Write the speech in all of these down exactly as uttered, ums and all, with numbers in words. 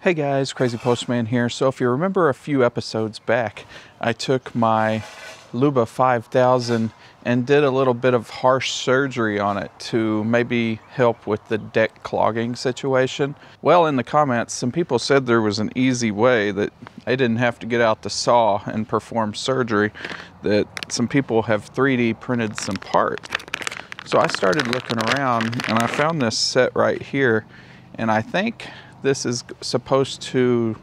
Hey guys, Crazy Postman here. So if you remember a few episodes back, I took my Luba five thousand and did a little bit of harsh surgery on it to maybe help with the deck clogging situation. Well, in the comments, some people said there was an easy way that I didn't have to get out the saw and perform surgery, that some people have three D printed some parts. So I started looking around and I found this set right here, and I think this is supposed to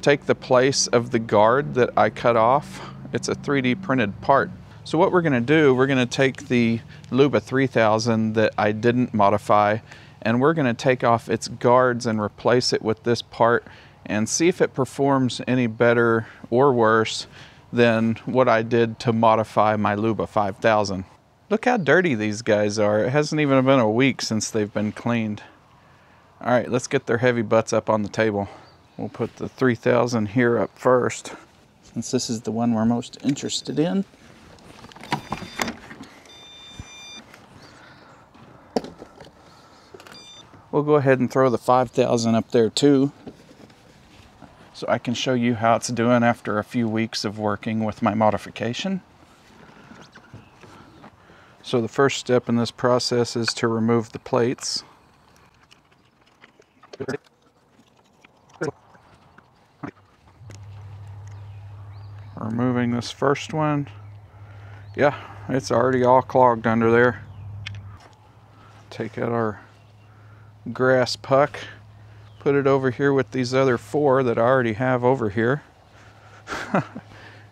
take the place of the guard that I cut off. It's a three D printed part. So what we're gonna do, we're gonna take the Luba three thousand that I didn't modify, and we're gonna take off its guards and replace it with this part and see if it performs any better or worse than what I did to modify my Luba five thousand. Look how dirty these guys are. It hasn't even been a week since they've been cleaned. All right, let's get their heavy butts up on the table. We'll put the three thousand here up first, since this is the one we're most interested in. We'll go ahead and throw the five thousand up there too, so I can show you how it's doing after a few weeks of working with my modification. So the first step in this process is to remove the plates. Removing this first one. Yeah, it's already all clogged under there. Take out our grass puck, put it over here with these other four that I already have over here.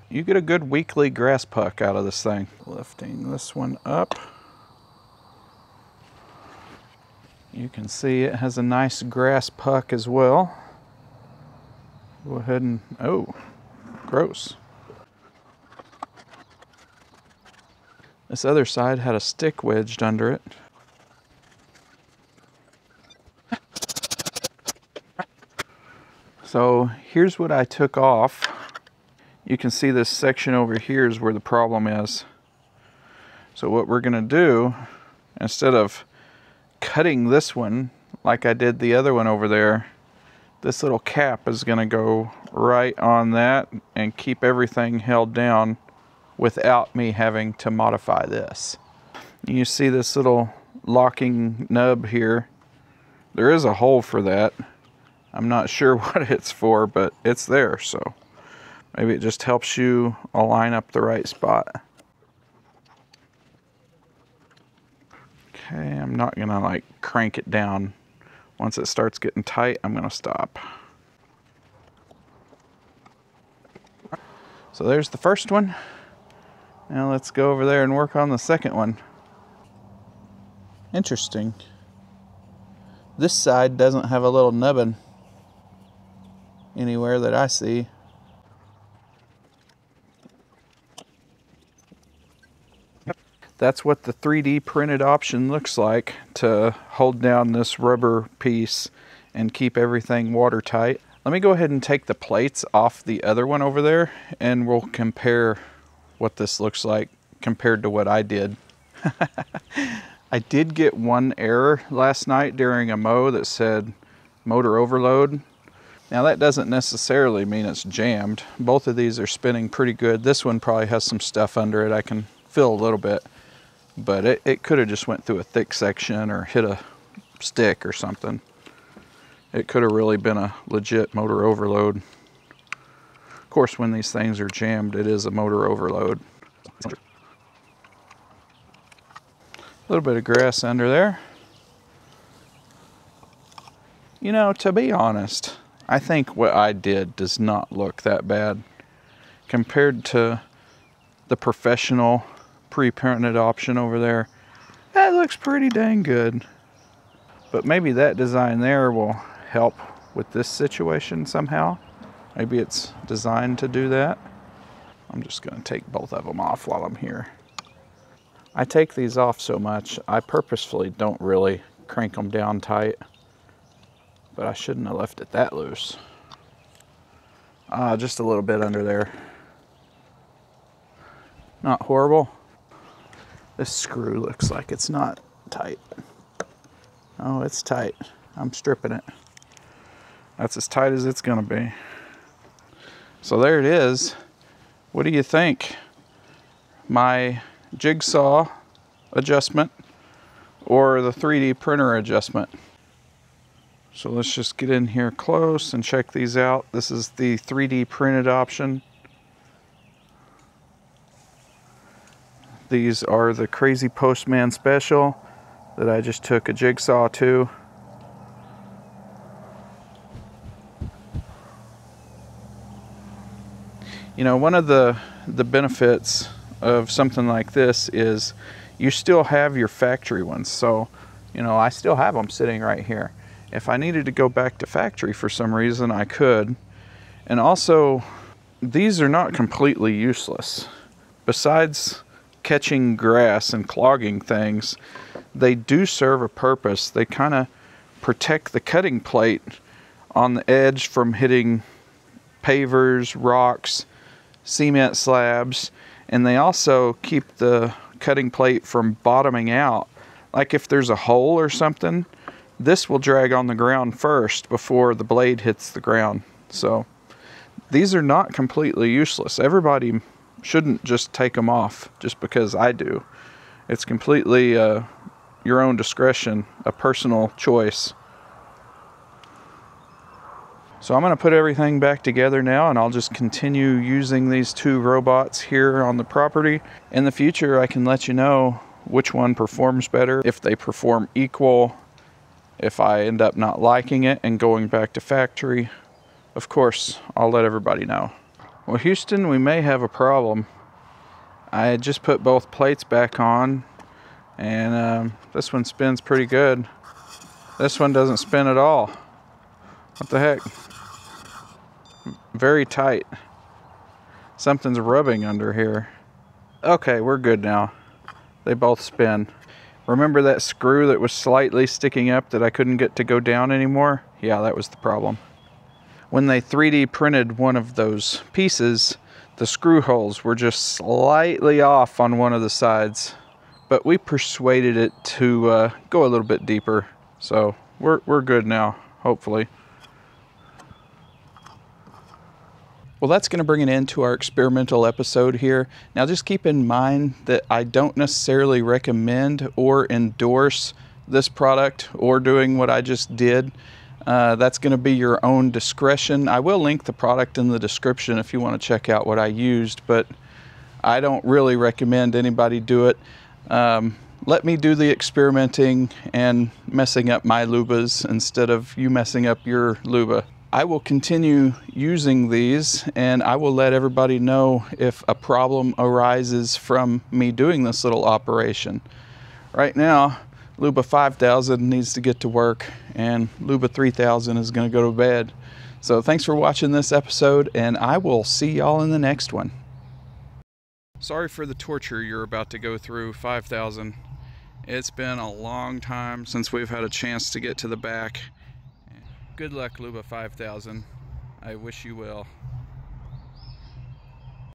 You get a good weekly grass puck out of this thing. Lifting this one up. You can see it has a nice grass puck as well. Go ahead and, oh, gross. This other side had a stick wedged under it. So here's what I took off. You can see this section over here is where the problem is. So what we're gonna do, instead of cutting this one like I did the other one over there, this little cap is going to go right on that and keep everything held down without me having to modify this. You see this little locking nub here. There is a hole for that. I'm not sure what it's for, but it's there, so maybe it just helps you align up the right spot. Okay, I'm not gonna like crank it down. Once it starts getting tight, I'm gonna stop. So there's the first one. Now let's go over there and work on the second one. Interesting. This side doesn't have a little nubbin anywhere that I see. That's what the three D printed option looks like, to hold down this rubber piece and keep everything watertight. Let me go ahead and take the plates off the other one over there, and we'll compare what this looks like compared to what I did. I did get one error last night during a mow that said motor overload. Now that doesn't necessarily mean it's jammed. Both of these are spinning pretty good. This one probably has some stuff under it I can feel a little bit. But it, it could have just went through a thick section or hit a stick or something. It could have really been a legit motor overload. Of course, when these things are jammed, it is a motor overload. A little bit of grass under there. You know, to be honest, I think what I did does not look that bad compared to the professional pre-printed option over there. That looks pretty dang good. But maybe that design there will help with this situation somehow. Maybe it's designed to do that. I'm just gonna take both of them off while I'm here. I take these off so much, I purposefully don't really crank them down tight, but I shouldn't have left it that loose. Uh, just a little bit under there. Not horrible. This screw looks like it's not tight. Oh, it's tight. I'm stripping it. That's as tight as it's gonna be. So there it is. What do you think? My jigsaw adjustment or the three D printer adjustment? So let's just get in here close and check these out. This is the three D printed option. These are the Crazy Postman Special that I just took a jigsaw to. You know, one of the, the benefits of something like this is you still have your factory ones. So, you know, I still have them sitting right here. If I needed to go back to factory for some reason, I could. And also, these are not completely useless. Besides catching grass and clogging things, they do serve a purpose. They kind of protect the cutting plate on the edge from hitting pavers, rocks, cement slabs, and they also keep the cutting plate from bottoming out. Like if there's a hole or something, this will drag on the ground first before the blade hits the ground. So these are not completely useless. Everybody shouldn't just take them off just because I do. It's completely uh, your own discretion, a personal choice. So I'm going to put everything back together now, and I'll just continue using these two robots here on the property. In the future, I can let you know which one performs better, if they perform equal, if I end up not liking it and going back to factory. Of course, I'll let everybody know. Well, Houston, we may have a problem. I had just put both plates back on, and um, this one spins pretty good. This one doesn't spin at all. What the heck? Very tight. Something's rubbing under here. Okay, we're good now. They both spin. Remember that screw that was slightly sticking up that I couldn't get to go down anymore? Yeah, that was the problem. When they three D printed one of those pieces, the screw holes were just slightly off on one of the sides, but we persuaded it to uh, go a little bit deeper. So we're, we're good now, hopefully. Well, that's going to bring an end to our experimental episode here. Now, just keep in mind that I don't necessarily recommend or endorse this product or doing what I just did. Uh, that's going to be your own discretion. I will link the product in the description if you want to check out what I used, but I don't really recommend anybody do it. Um, let me do the experimenting and messing up my Lubas instead of you messing up your Luba. I will continue using these, and I will let everybody know if a problem arises from me doing this little operation. Right now, Luba five thousand needs to get to work, and Luba three thousand is going to go to bed. So thanks for watching this episode, and I will see y'all in the next one. Sorry for the torture you're about to go through, five thousand. It's been a long time since we've had a chance to get to the back. Good luck, Luba five thousand. I wish you well.